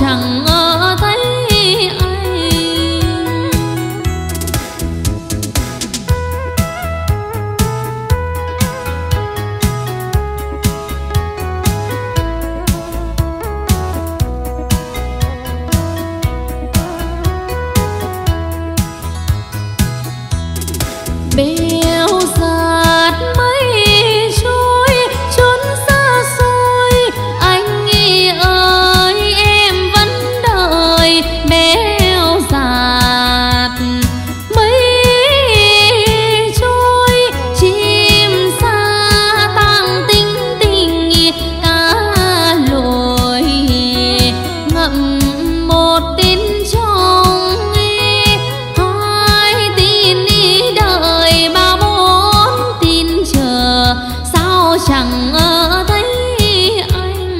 chẳng ngờ thấy anh. Bèo giạt mây trôi trốn xa xôi, anh ơi em vẫn đợi. Bèo giạt mây trôi, chim xa tang tính tình cá lội ngậm một tiếng trong chẳng ngờ thấy anh.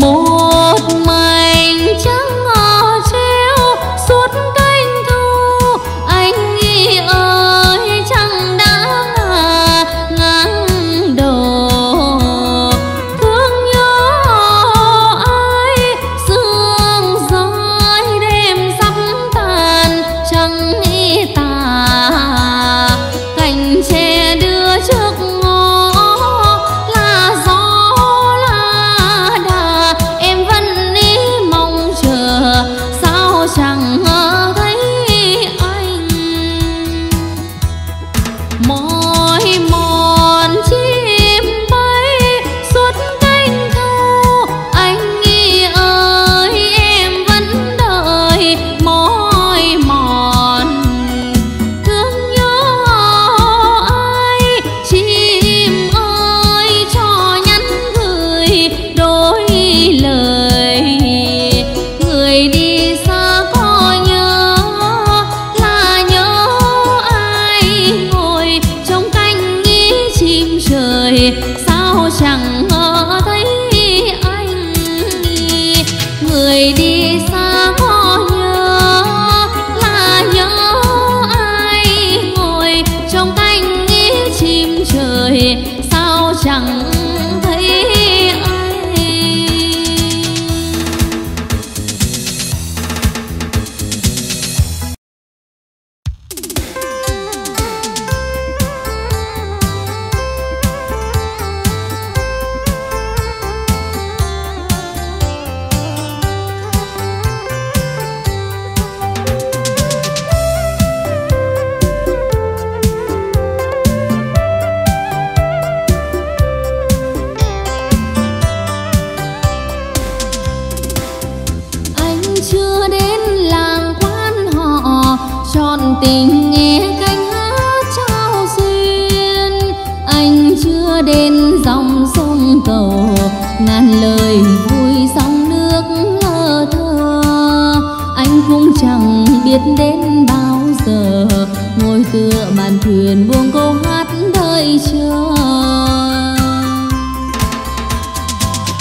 Một mình chẳng ngờ treo suốt canh thu, anh ơi chẳng đã ngang đầu. Thương nhớ ai sương rơi đêm sắp tàn chẳng nghĩ tà cành che đưa trước ngõ là gió là đà, em vẫn đi mong chờ sao chẳng ngờ thấy anh. Mỏi mòn chim bay suốt canh thu, anh ơi em vẫn đợi. Mỏi mòn thương nhớ sao chẳng ngờ thấy anh. Người đi xa có nhớ là nhớ ai ngồi trong cánh chim trời, sao chẳng thấy anh. Chưa đến làng quan họ trọn tình nghe cánh hát trao duyên, anh chưa đến dòng sông cầu ngàn lời vui dòng nước lơ thơ. Anh cũng chẳng biết đến bao giờ ngồi tựa màn thuyền buông câu hát đợi chờ.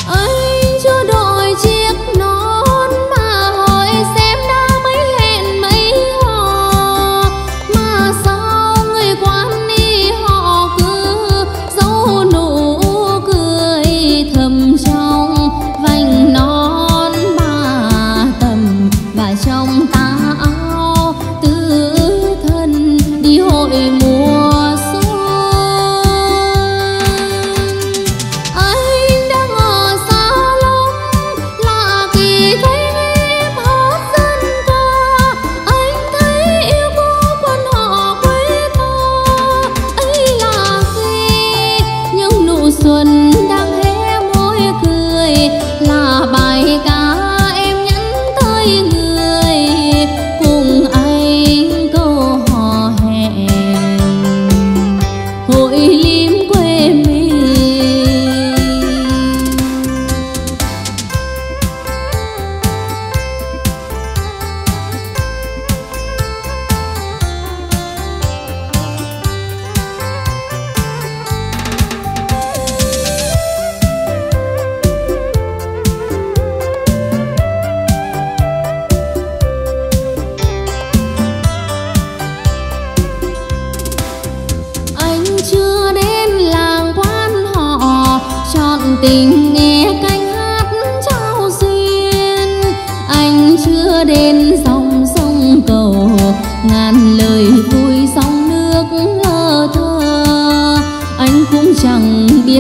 Anh chưa đổi chiếc nón ta áo tứ thân đi hội mùa xuân.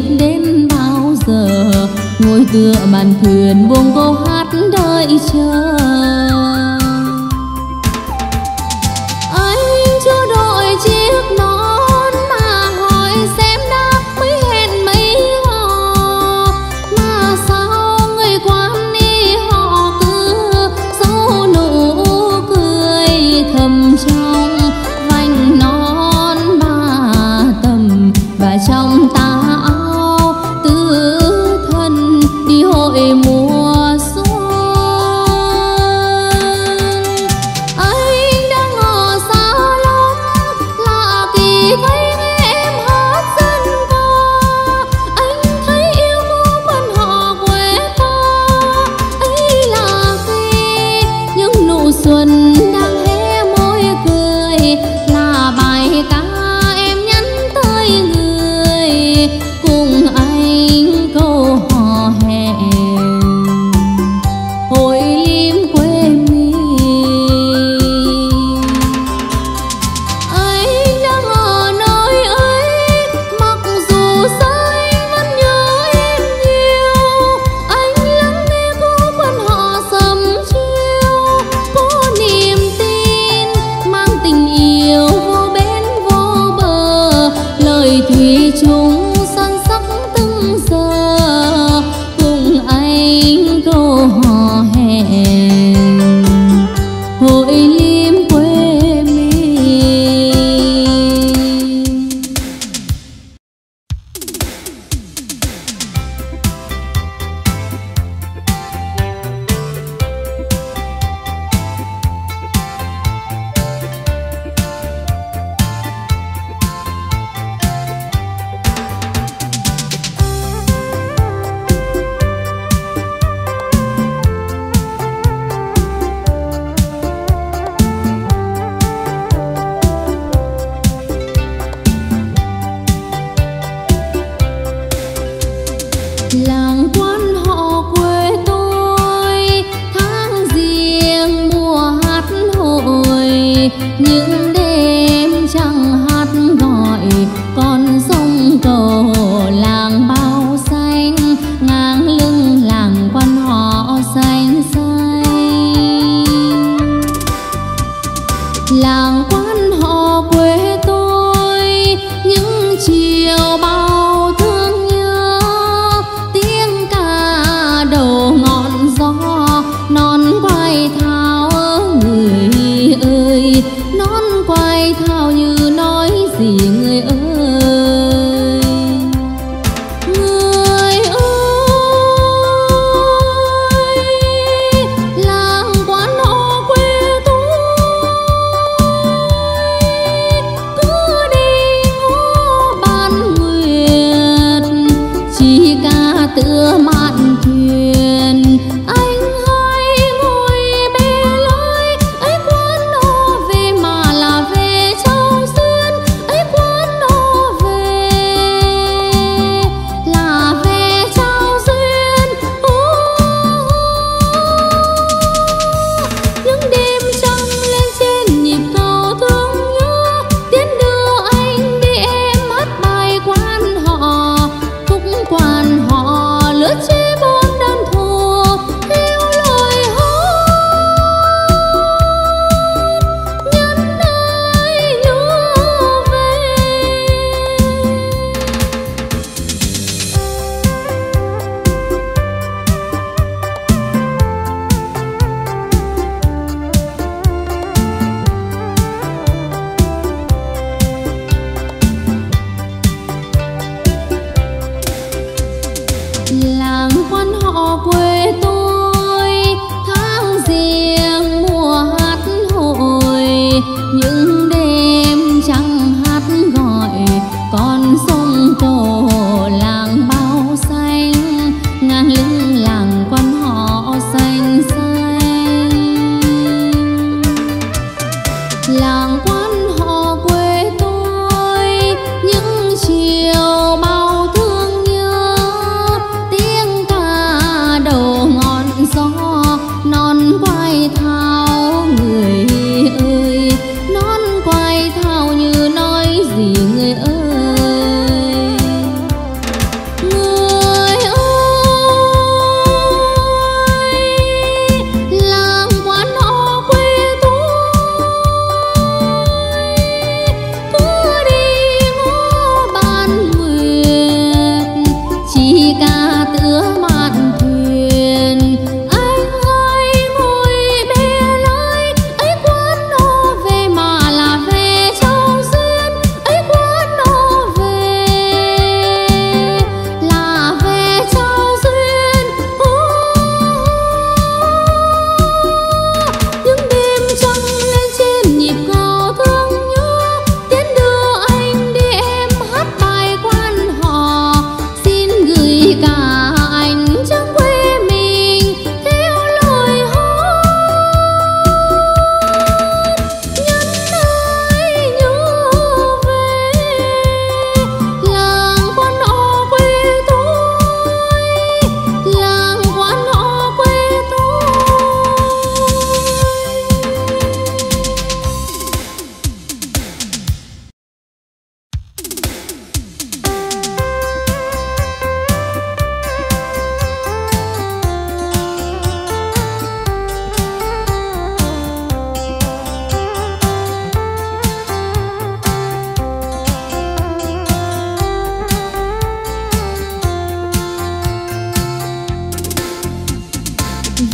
biết đến bao giờ, ngồi tựa bàn thuyền buông câu hát đợi chờ. Anh chưa đội chiếc nón mà hỏi xem đáp mấy hẹn mấy hò, mà sao người quan đi họ cứ giấu nụ cười thầm trong vành nón ba tầm và trong ta áo tứ thân đi hội mùa xuân.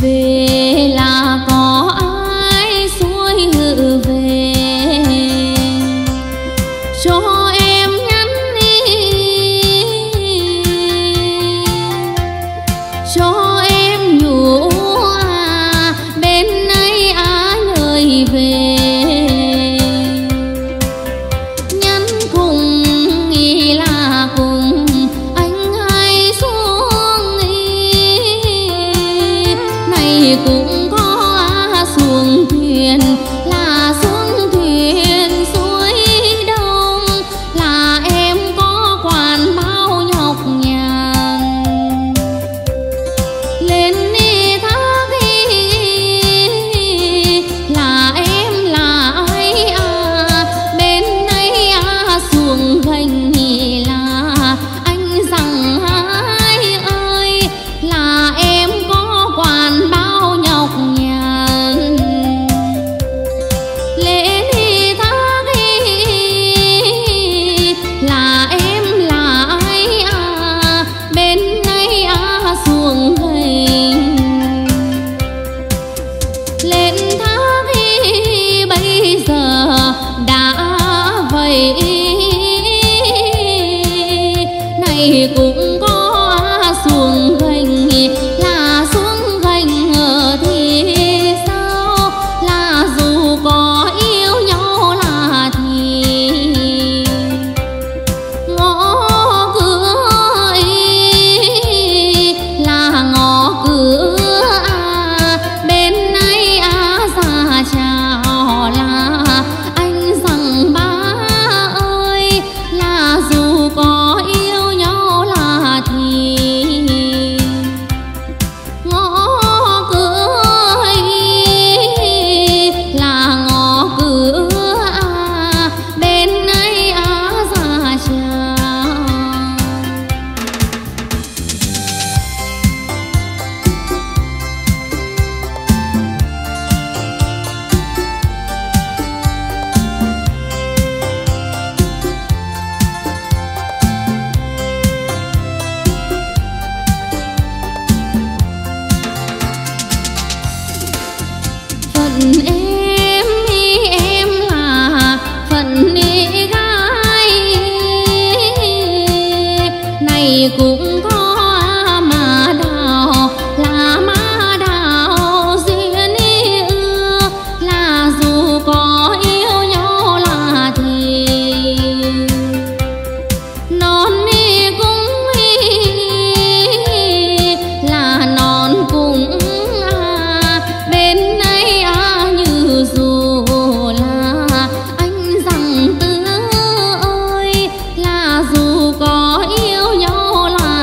về là có ai xuôi ngự về cho em nhắn đi, cho em nhủ à bên ấy á lời về. Cũng có xuồng thuyền là xuồng thuyền suối đông, là em có quản bao nhọc nhằn. Lên đi thác đi là em là ai à, bên ấy à xuồng gành là anh rằng ai ơi, là em có quản bao này cũng có xuồng gành là xuống gành ở thì sao, là dù có yêu nhau là thì ngõ cửa là ngõ cửa à, bên ấy à già chào là anh rằng ba ơi, là dù có yêu em đi, em là phận nữ gái này cũng có mà đào là má đào duyên ưa, là dù có yêu nhau là thì non đi cũng là non cũng à, bên ấy à, dù là anh rằng tứ ơi, là dù có yêu nhau là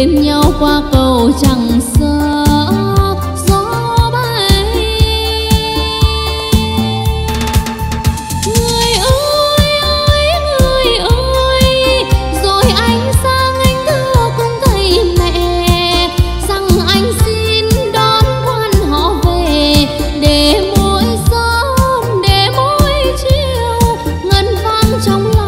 bên nhau qua cầu chẳng xa gió bay. Người ơi ơi người ơi, rồi anh sang anh thưa cùng thầy mẹ rằng anh xin đón quan họ về để mỗi sớm để mỗi chiều ngân vang trong lòng.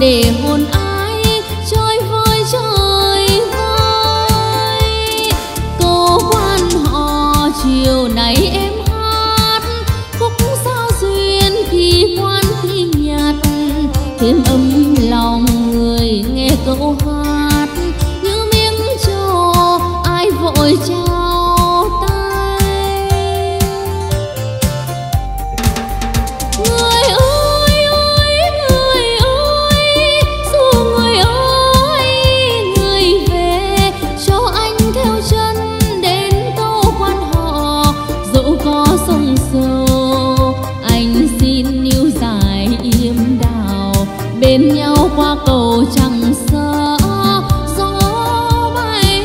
Để hồn ai trôi vơi trôi vơi, câu quan họ chiều này em hát khúc sao duyên khi quan khi nhạt thêm ấm lòng người nghe câu hát như miếng trầu ai vội trao tay. Người ơi bên nhau qua cầu chẳng xa gió bay.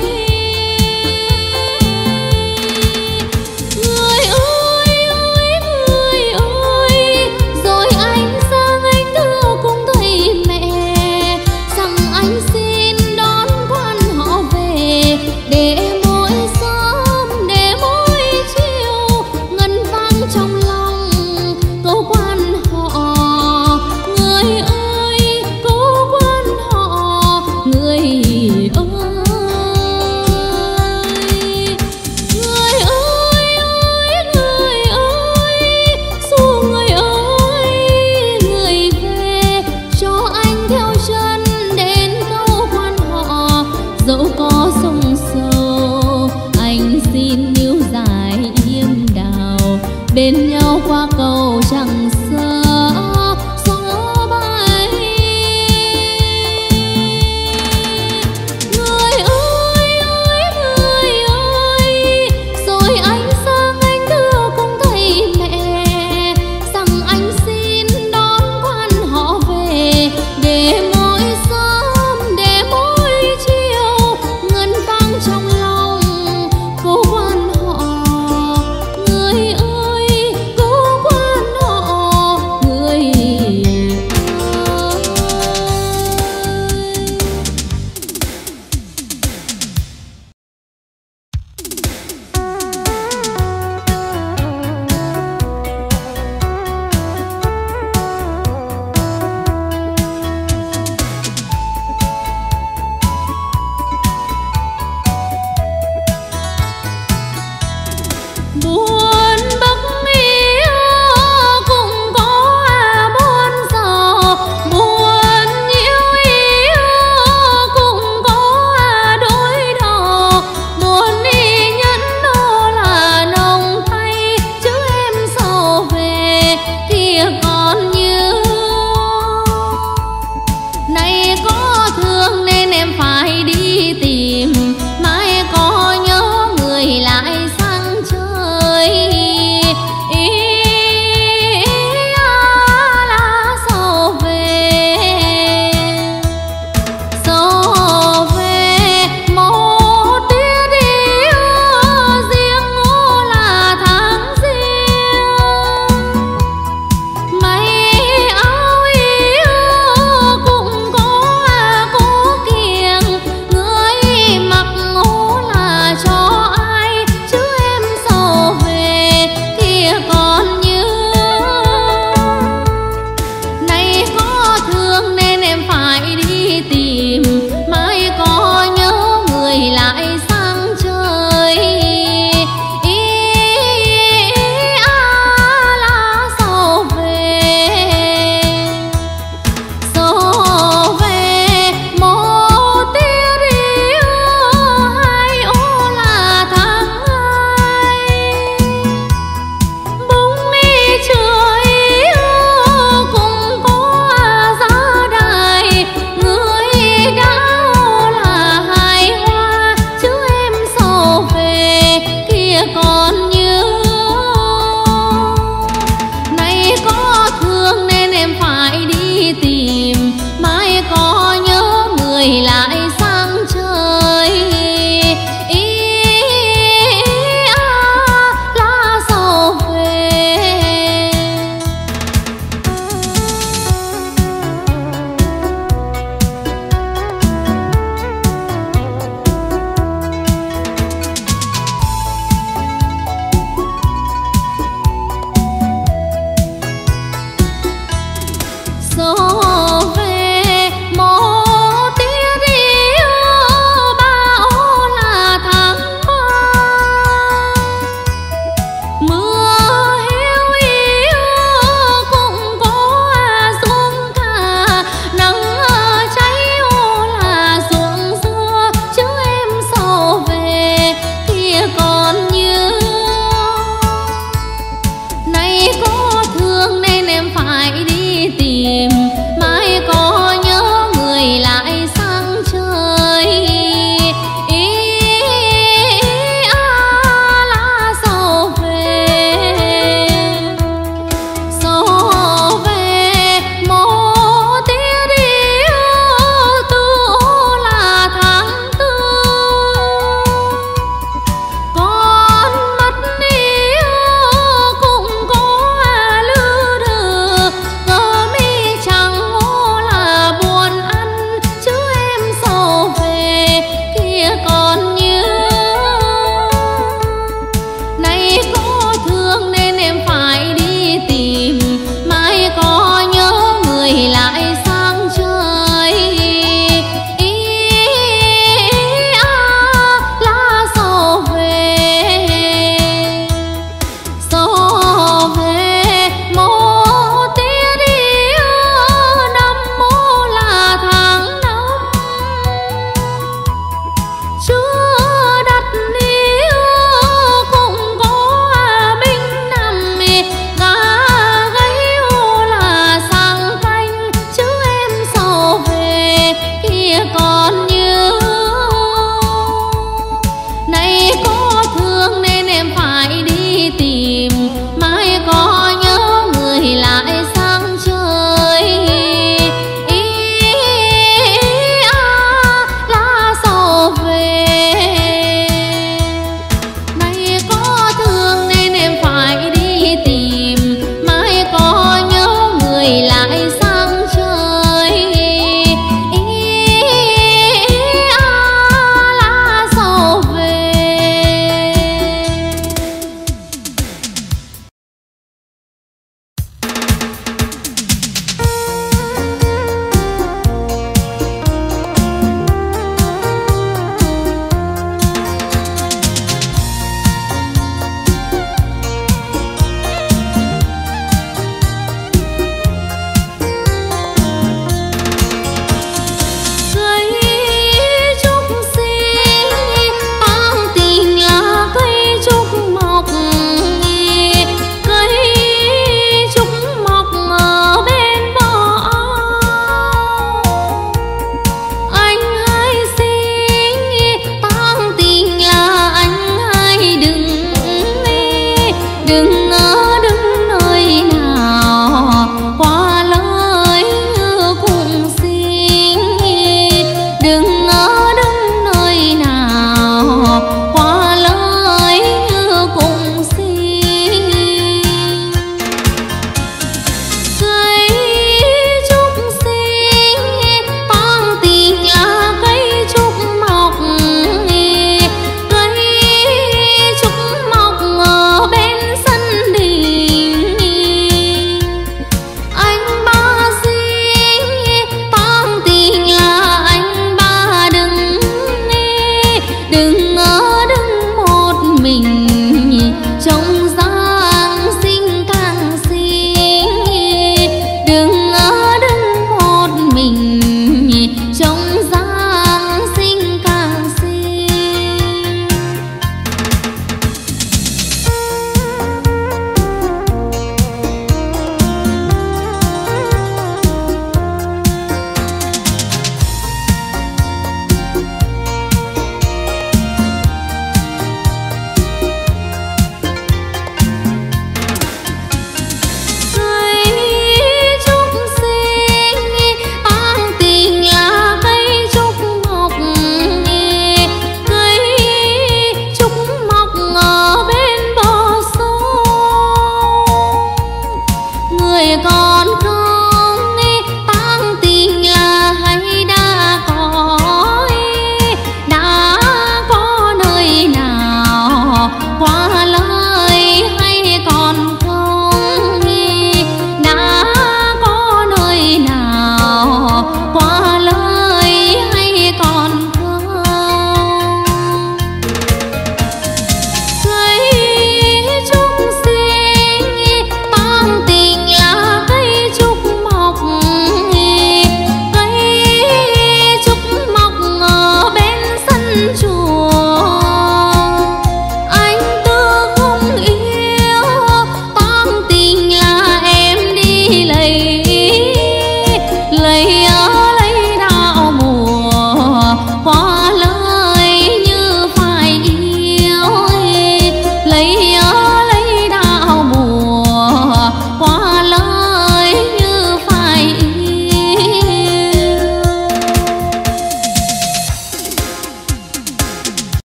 Người ơi ơi người ơi, rồi anh sang anh thưa cùng thầy mẹ rằng anh xin đón quan họ về để mỗi sớm để mỗi chiều ngân vang trong lòng câu quan họ. Người ơi cố quan họ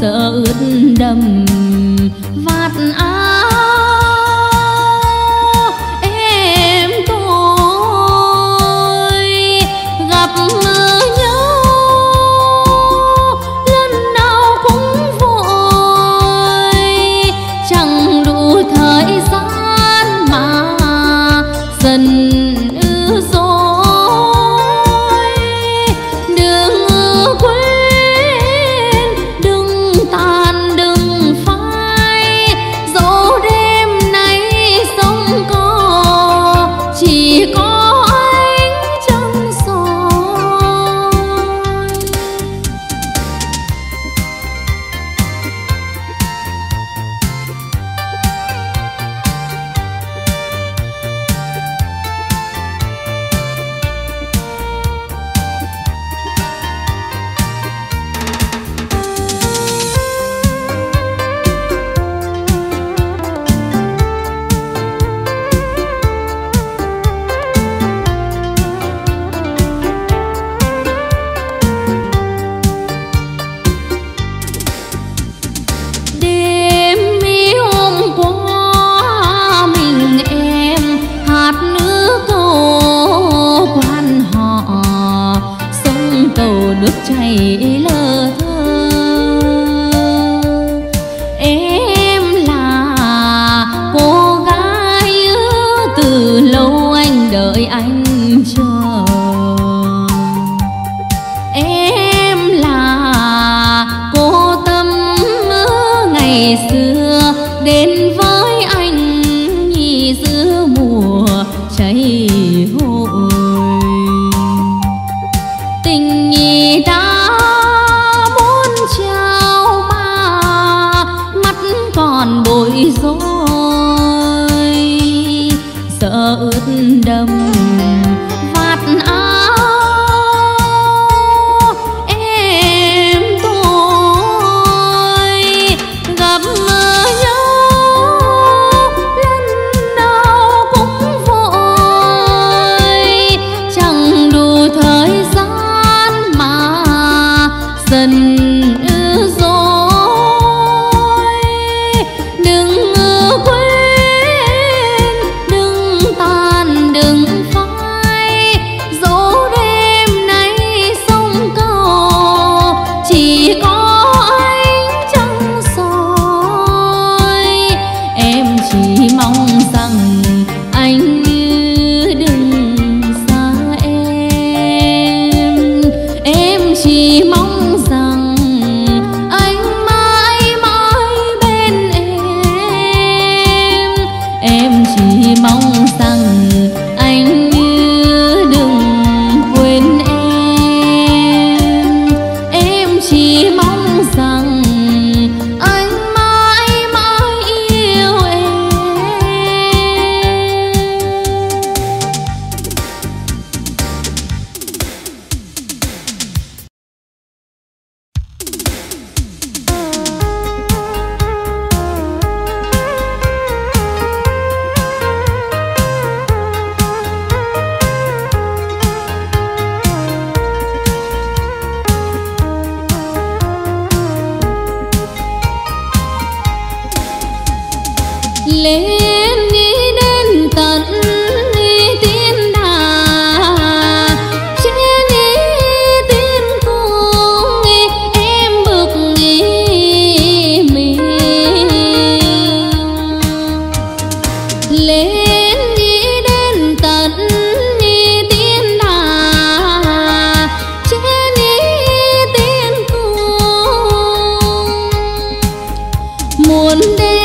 sợ ướt đầm vạt áo em tôi gặp nhau lần nào cũng vội chẳng đủ thời gian mà dần ư dối đường quê. Nước chảy lơ thơ em là cô gái từ lâu anh đợi anh chờ em là cô tâm ngày xưa đến với anh như giữa mùa cháy hội tình đã muốn trao mà mắt còn bối rối sợ ướt đầm vạt áo em tôi gặp nhau lần nào cũng vội chẳng đủ thời gian dần dối đừng quên đừng tan đừng phai dẫu đêm nay sông cầu chỉ có ánh trăng soi em chỉ mong rằng anh đừng xa em chỉ mong mong rằng anh đừng quên em chỉ mong rằng anh mãi mãi yêu em. Lên nghĩ đến tận đi tin đà trên đi tin cuồng em bực nghĩ mình lên nghĩ đến tận đi tin đà trên đi tin cuồng muốn đến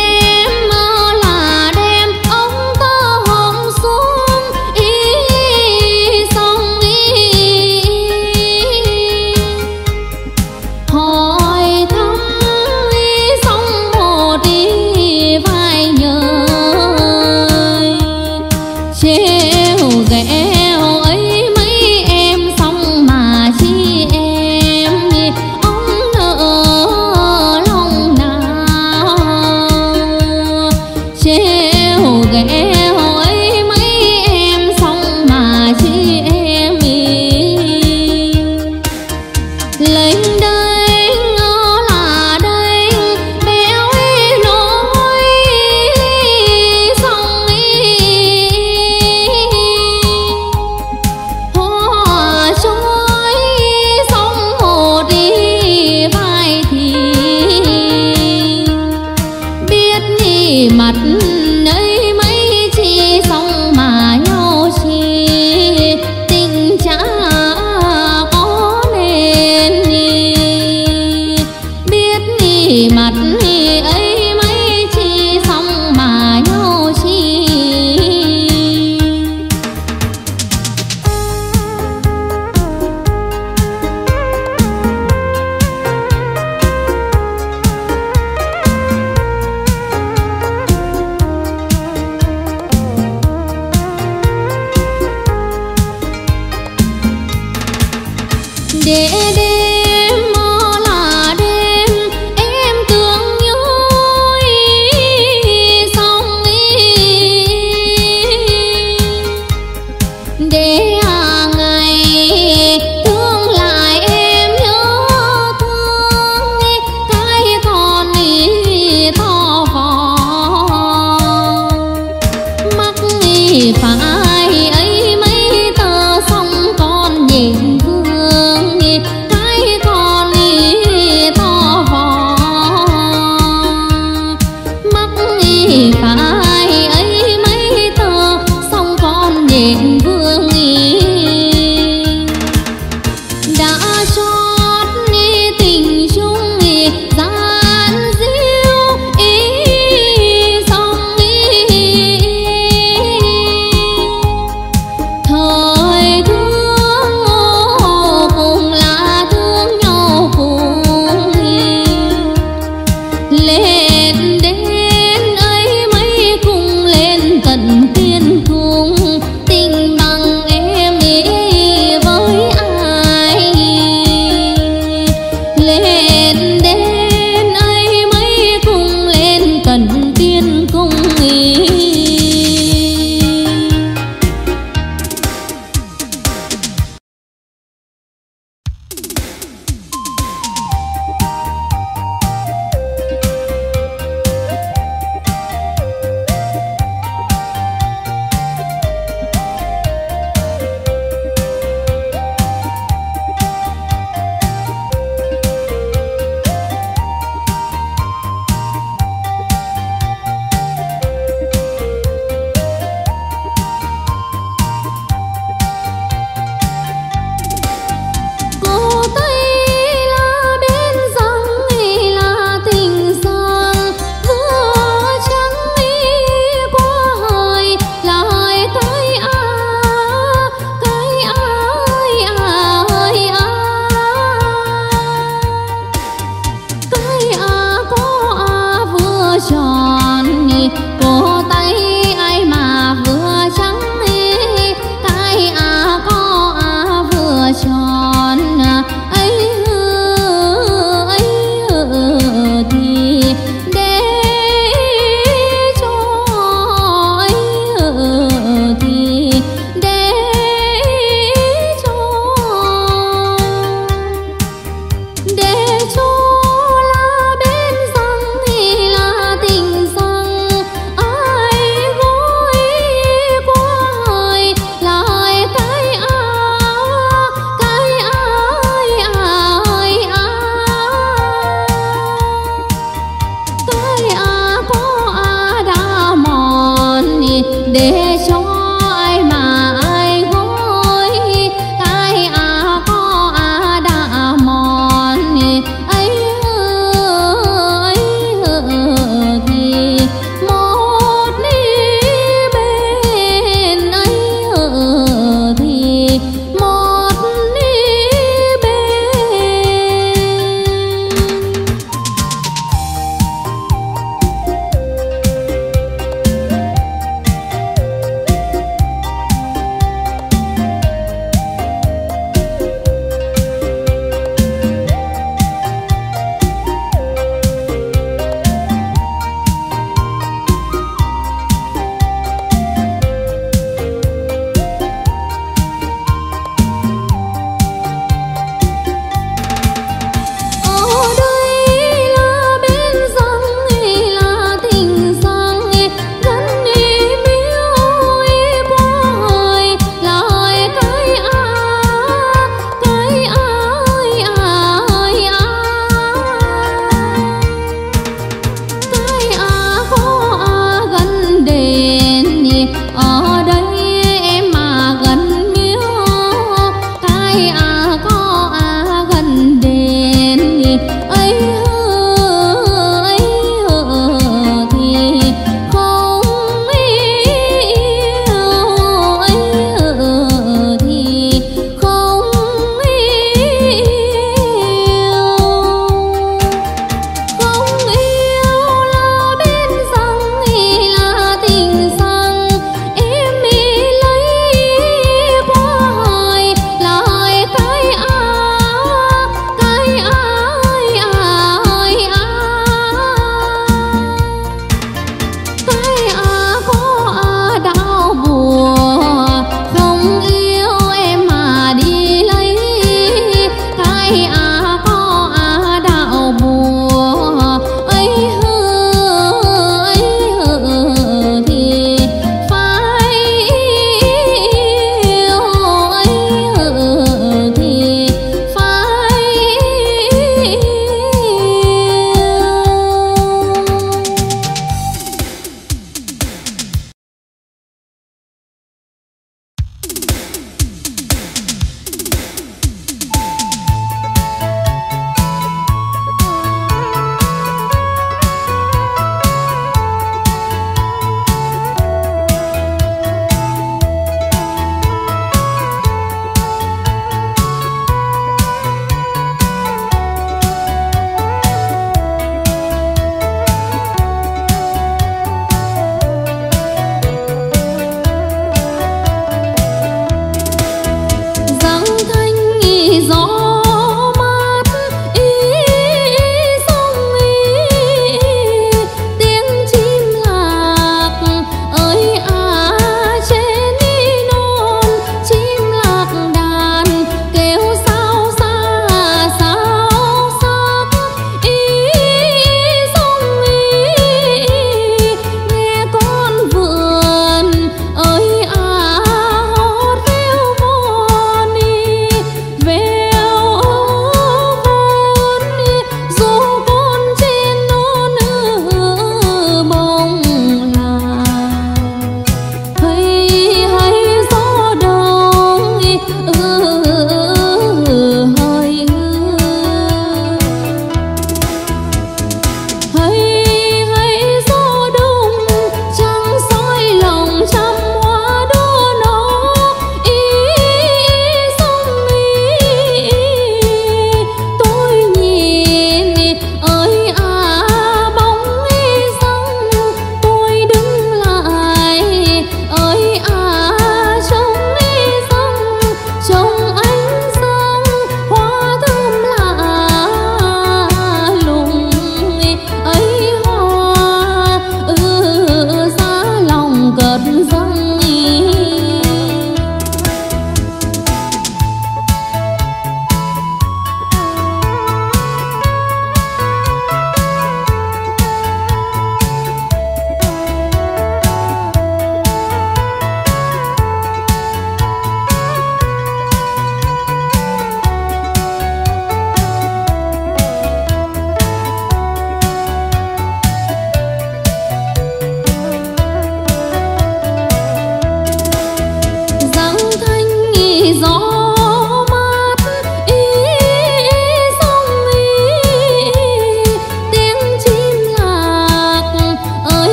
lấy đây ngỡ là đây lên đến ai mấy cùng lên cần tiên cung ý.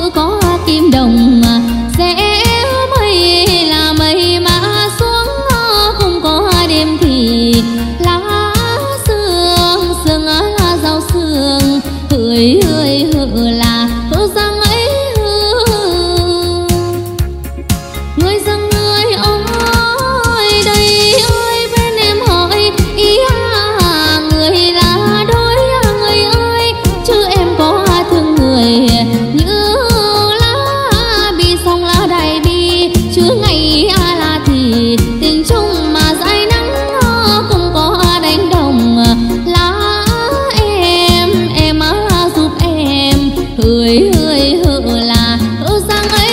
nữ có kim đồng sẽ mây là mây mà xuống không có đêm thì lá sương sương là rau sương hỡi hỡi hỡi là hỡi răng ấy hỡi người rằng người ơi đây ơi bên em hỏi ý à người là đôi người ơi chứ em có thương người như lá bi xong lá đầy bi chứ ngày là thì tình chung mà dài nắng không có đánh đồng lá em giúp em hỡi hỡi hỡi là hỡi rằng ấy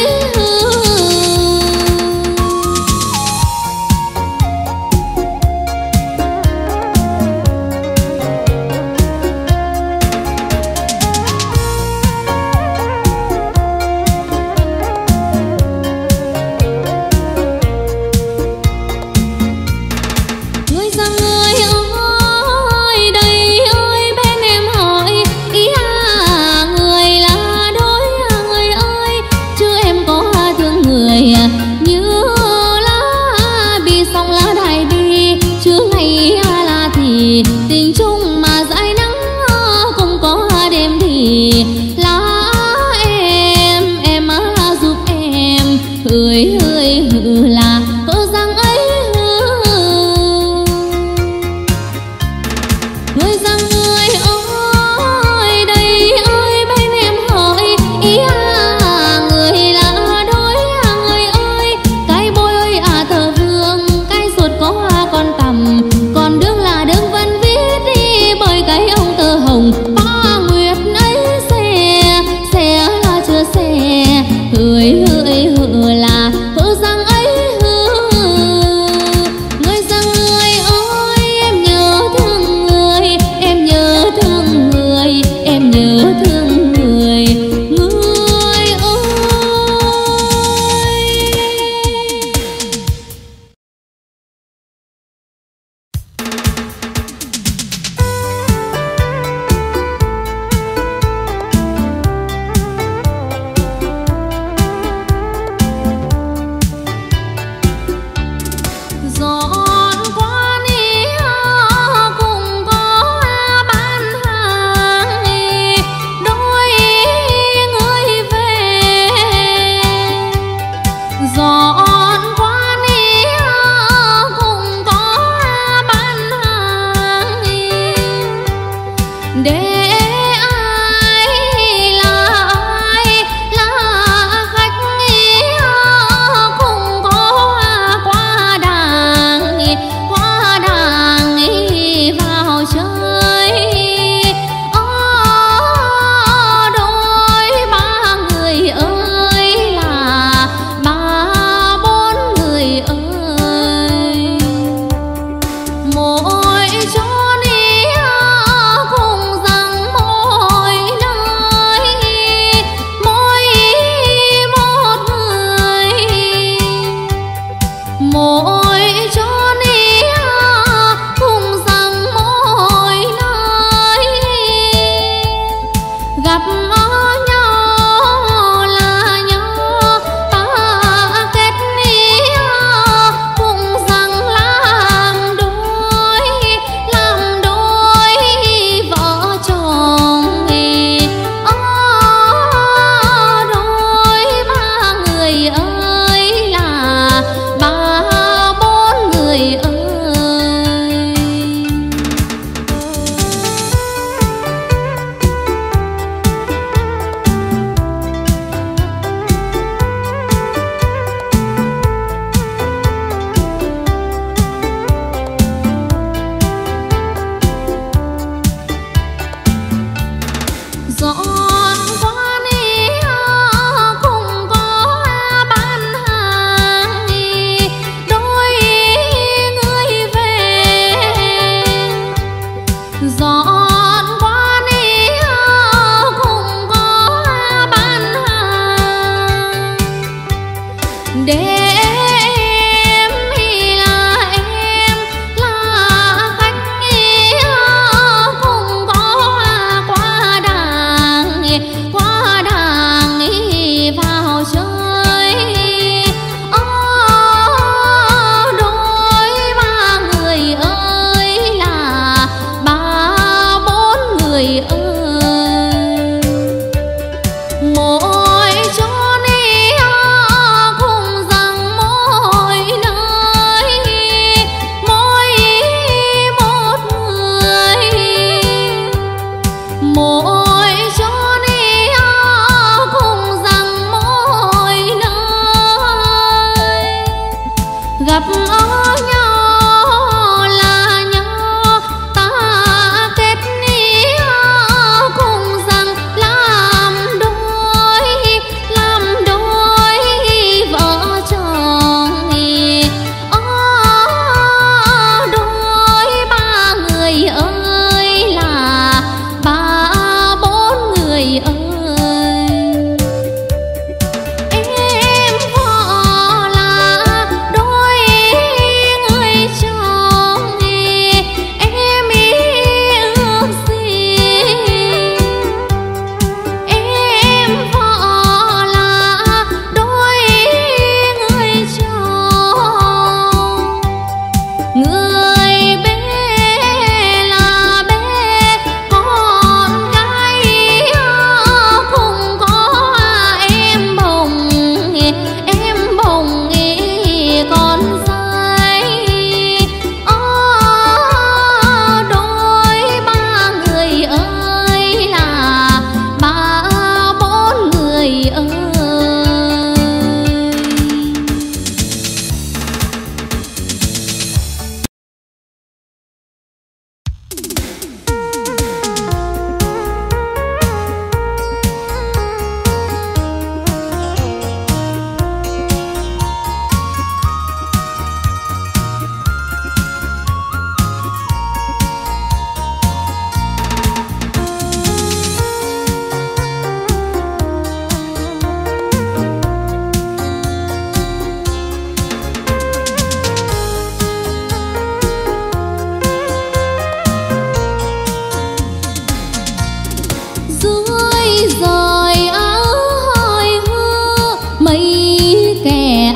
mấy kẻ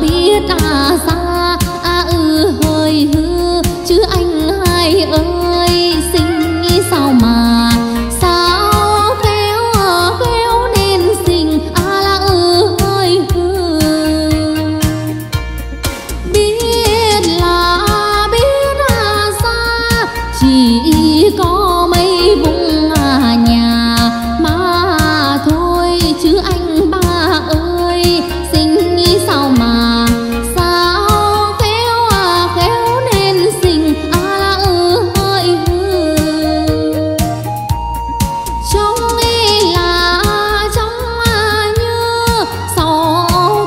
biết xa hơi hư chứ anh hai ơi xinh sao mà sao kéo kéo nên xinh hơi hư biết là xa chỉ có mấy vùng nhà mà thôi chứ anh ba ơi xinh sao mà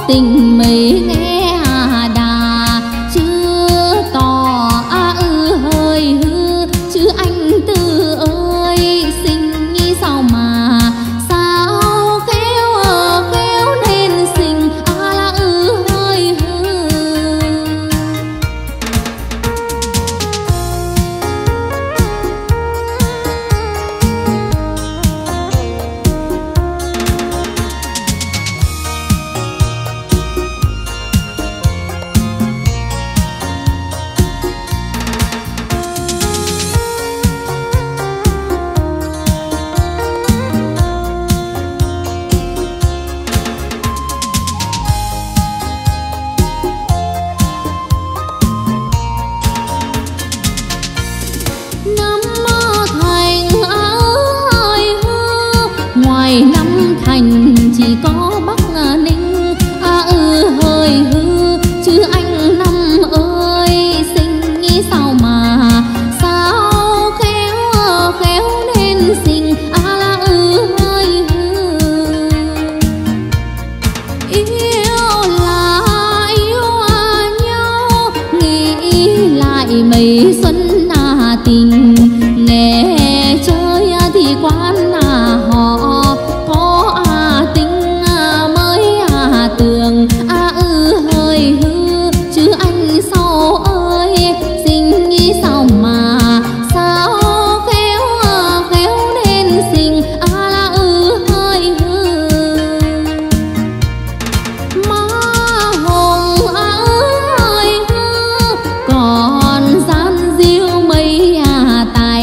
tình mấy nghe đà chưa tỏ hơi hư chứ anh Tư ơi xinh như sao mà sao kéo kéo nên xinh hơi hư. Năm thành chỉ có Bắc Ninh hơi hư chứ anh Năm ơi xinh nghĩ sao mà sao khéo khéo nên xinh hơi hư. Yêu là yêu nhau nghĩ lại mấy xuân tình nghe chơi thì quán họ tường hơi hư chứ anh sao ơi xinh nghĩ sao mà sao khéo khéo nên xinh hơi hư. Má hồng hơi hư còn gian diêu mấy tài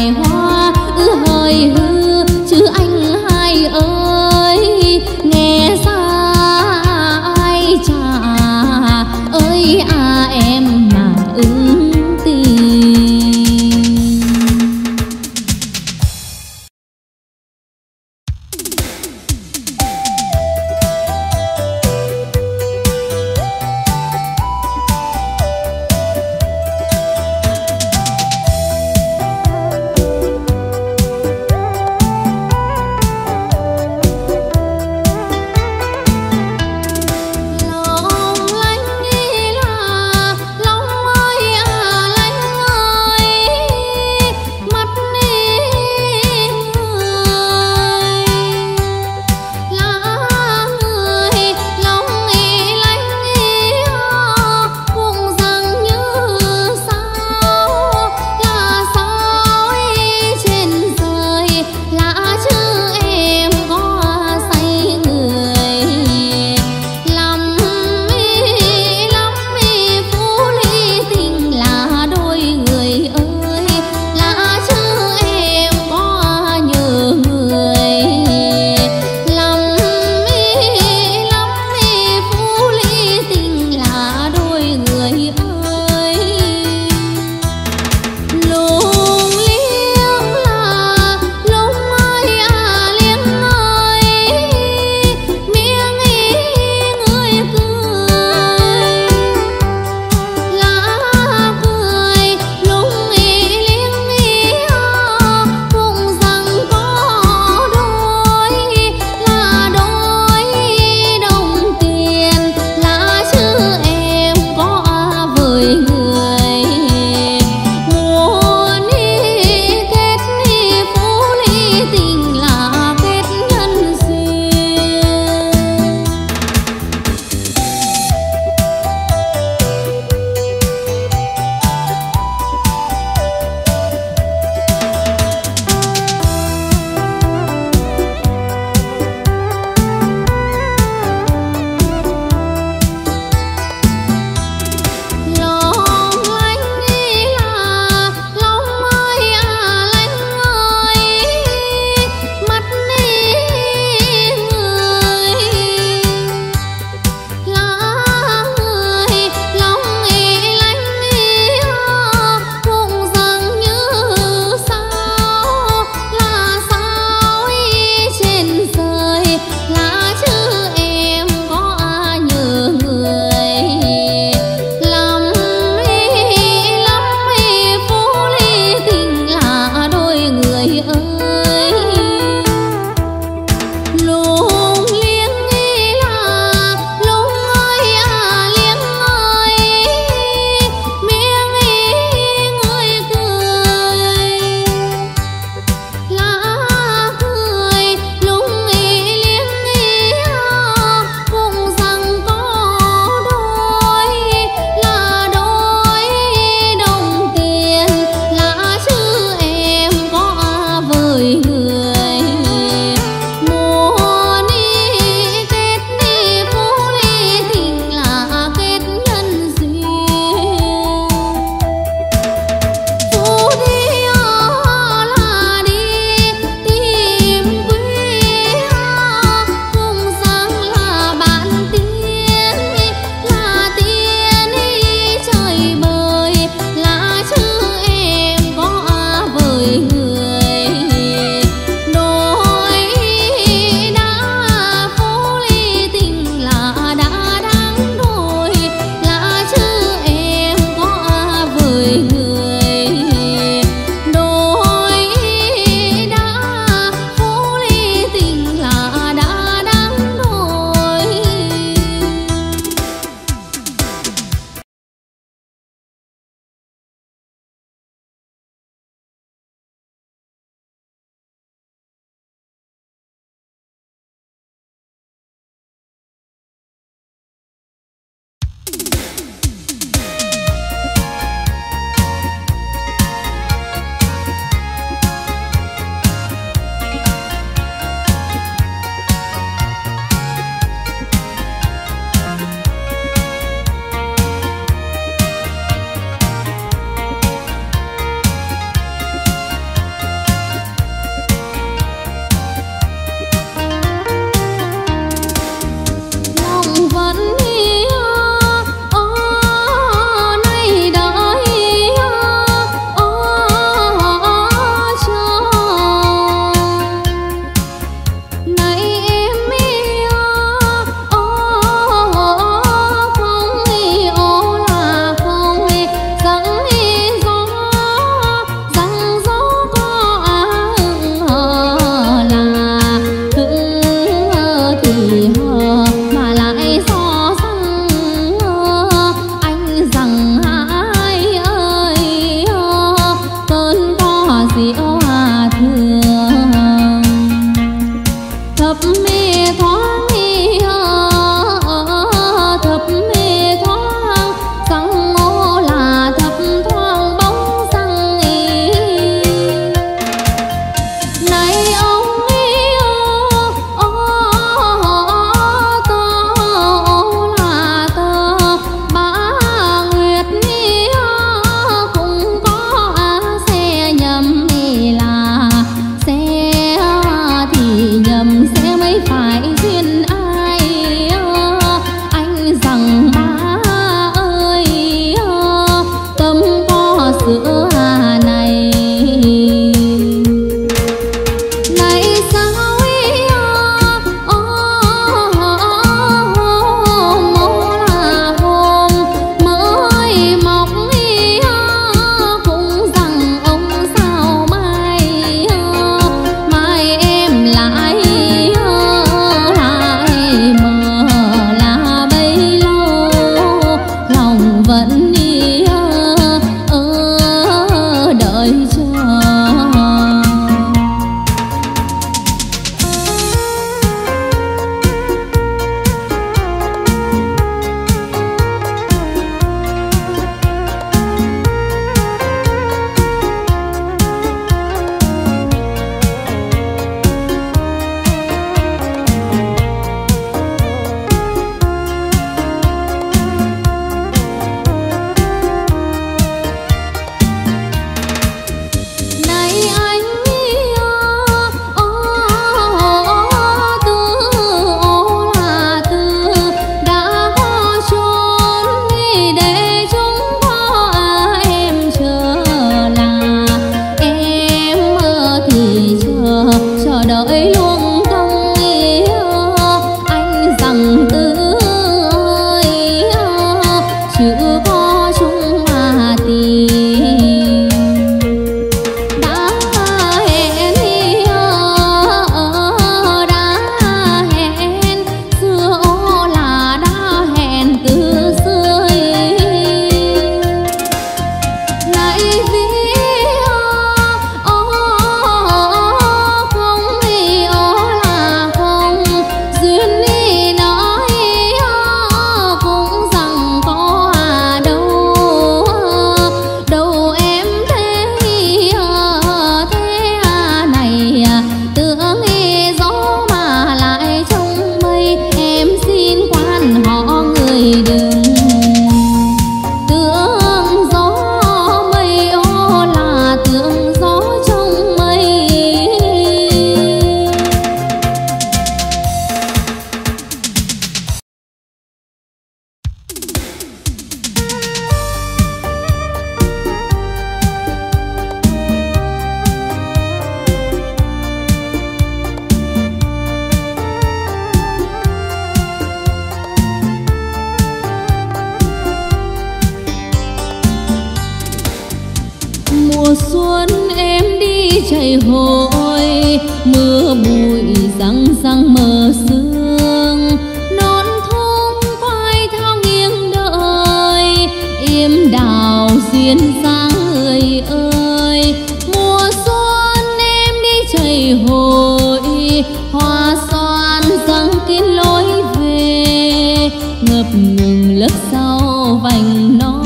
chạy hồi mưa bụi răng răng mờ sương non thung quay thao nghiêng đời im đào duyên dáng người ơi mùa xuân em đi chạy hồi hoa xoan răng kín lối về ngập ngừng lớp sau vành non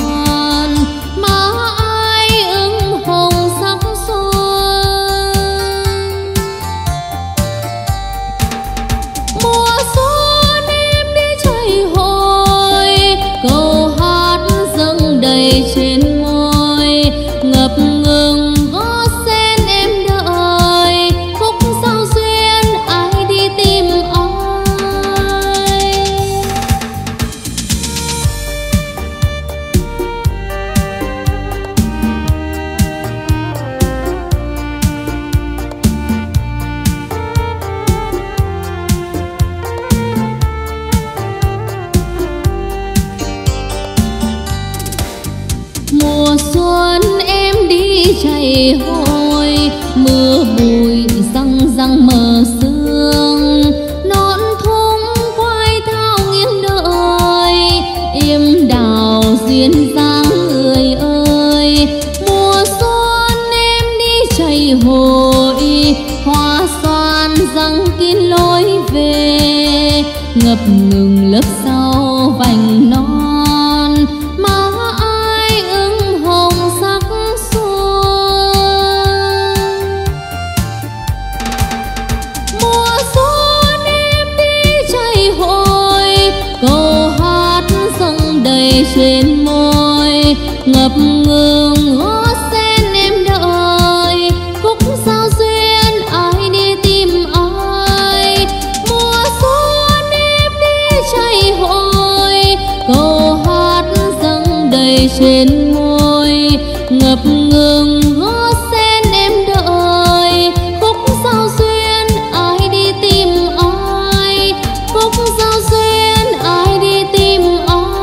trên môi ngập ngừng ngó sen em đợi khúc sao duyên ai đi tìm ai mùa xuân em đi chạy hội câu hát dâng đầy trên môi ngập ngừng ngó sen em đợi khúc sao duyên ai đi tìm ai khúc sao duyên ai đi tìm ai.